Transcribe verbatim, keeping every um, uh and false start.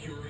security.